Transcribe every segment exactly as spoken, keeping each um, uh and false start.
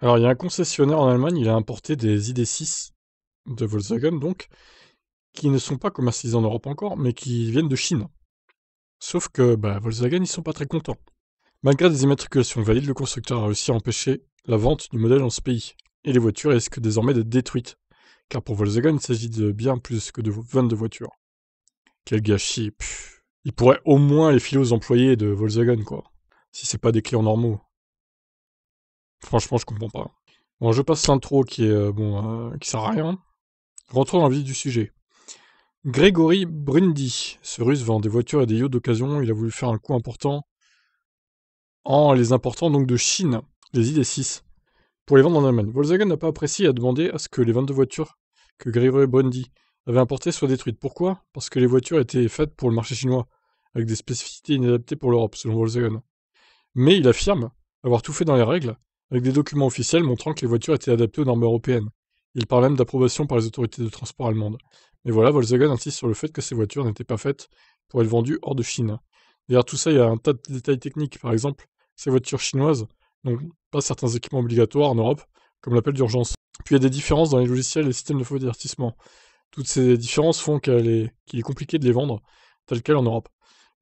Alors, il y a un concessionnaire en Allemagne, il a importé des I D six de Volkswagen, donc, qui ne sont pas commercialisés en Europe encore, mais qui viennent de Chine. Sauf que bah, Volkswagen, ils sont pas très contents. Malgré des immatriculations valides, le constructeur a réussi à empêcher la vente du modèle dans ce pays. Et les voitures risquent désormais d'être détruites, car pour Volkswagen, il s'agit de bien plus que de vingt-deux voitures. Quel gâchis, pff. Ils pourraient au moins les filer aux employés de Volkswagen, quoi. Si c'est pas des clients normaux. Franchement, je comprends pas. Bon, je passe l'intro qui est euh, bon, euh, qui sert à rien. Rentrons dans le vif du sujet. Grégory Brundy. Ce Russe vend des voitures et des yachts d'occasion. Il a voulu faire un coup important en les important donc de Chine, les I D six, pour les vendre en Allemagne. Volkswagen n'a pas apprécié et a demandé à ce que les vingt-deux voitures que Grégory Brundy avait importées soient détruites. Pourquoi? Parce que les voitures étaient faites pour le marché chinois, avec des spécificités inadaptées pour l'Europe, selon Volkswagen. Mais il affirme avoir tout fait dans les règles, avec des documents officiels montrant que les voitures étaient adaptées aux normes européennes. Il parle même d'approbation par les autorités de transport allemandes. Mais voilà, Volkswagen insiste sur le fait que ces voitures n'étaient pas faites pour être vendues hors de Chine. Derrière tout ça, il y a un tas de détails techniques. Par exemple, ces voitures chinoises n'ont pas certains équipements obligatoires en Europe, comme l'appel d'urgence. Puis il y a des différences dans les logiciels et les systèmes de faux avertissement. Toutes ces différences font qu'il est... qu'il est compliqué de les vendre telles quelles en Europe.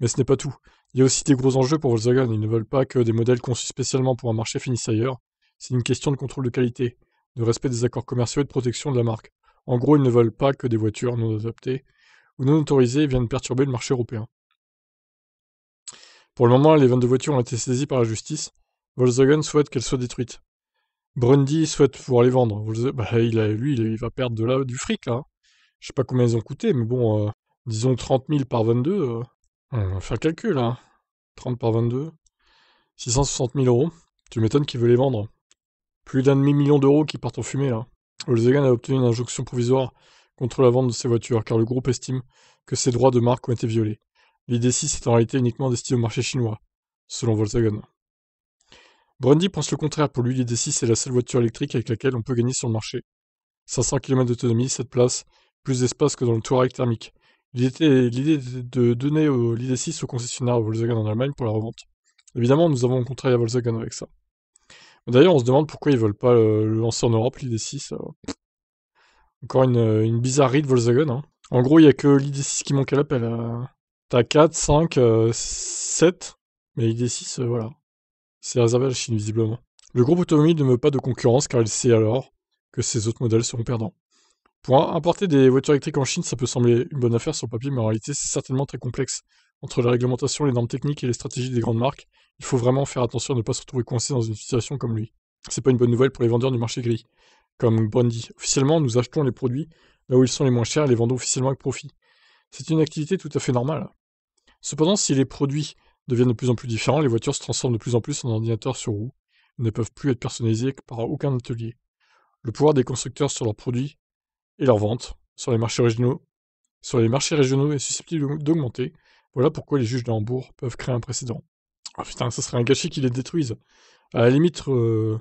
Mais ce n'est pas tout. Il y a aussi des gros enjeux pour Volkswagen. Ils ne veulent pas que des modèles conçus spécialement pour un marché finissent ailleurs. C'est une question de contrôle de qualité, de respect des accords commerciaux et de protection de la marque. En gros, ils ne veulent pas que des voitures non adaptées ou non autorisées viennent perturber le marché européen. Pour le moment, les vingt-deux voitures ont été saisies par la justice. Volkswagen souhaite qu'elles soient détruites. Brundy souhaite pouvoir les vendre. Bah, il a, lui, il va perdre de là, du fric, là. Je sais pas combien ils ont coûté, mais bon, euh, disons trente mille par vingt-deux. Euh, on va faire le calcul, là. trente par vingt-deux. six cent soixante mille euros. Tu m'étonnes qu'ils veulent les vendre. Plus d'un demi-million d'euros qui partent en fumée, là. Volkswagen a obtenu une injonction provisoire contre la vente de ses voitures, car le groupe estime que ses droits de marque ont été violés. L'I D six est en réalité uniquement destiné au marché chinois, selon Volkswagen. Brundy pense le contraire. Pour lui, l'I D six est la seule voiture électrique avec laquelle on peut gagner sur le marché. cinq cents kilomètres d'autonomie, sept places, plus d'espace que dans le Touareg thermique. L'idée était de donner l'I D six au concessionnaire Volkswagen en Allemagne pour la revente. Évidemment, nous avons rencontré la Volkswagen avec ça. D'ailleurs, on se demande pourquoi ils veulent pas euh, le lancer en Europe, l'I D six. Euh... Encore une, une bizarrerie de Volkswagen. Hein. En gros, il n'y a que l'I D six qui manque à l'appel. Euh... T'as quatre, cinq, sept, mais l'I D six, euh, voilà. C'est réservé à la Chine, visiblement. Le groupe automobile ne veut pas de concurrence, car il sait alors que ses autres modèles seront perdants. Pour importer des voitures électriques en Chine, ça peut sembler une bonne affaire sur le papier, mais en réalité, c'est certainement très complexe. Entre la réglementation, les normes techniques et les stratégies des grandes marques, il faut vraiment faire attention à ne pas se retrouver coincé dans une situation comme lui. C'est pas une bonne nouvelle pour les vendeurs du marché gris, comme Brundy. Officiellement, nous achetons les produits là où ils sont les moins chers et les vendons officiellement avec profit. C'est une activité tout à fait normale. Cependant, si les produits deviennent de plus en plus différents, les voitures se transforment de plus en plus en ordinateurs sur roues. Ils ne peuvent plus être personnalisés par aucun atelier. Le pouvoir des constructeurs sur leurs produits et leurs ventes sur les marchés régionaux, sur les marchés régionaux est susceptible d'augmenter. Voilà pourquoi les juges de Hambourg peuvent créer un précédent. Ah putain, ça serait un gâchis qu'ils les détruisent. À la limite, euh,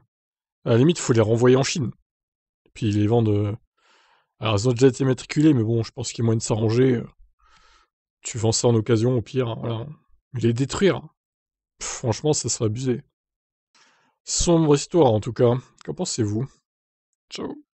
à la limite, faut les renvoyer en Chine. Et puis ils les vendent. Euh... Alors ils ont déjà été matriculés, mais bon, je pense qu'il y a moyen de s'arranger. Tu vends ça en occasion, au pire. Voilà. Mais les détruire, pff, franchement, ça serait abusé. Sombre histoire en tout cas. Qu'en pensez-vous? Ciao.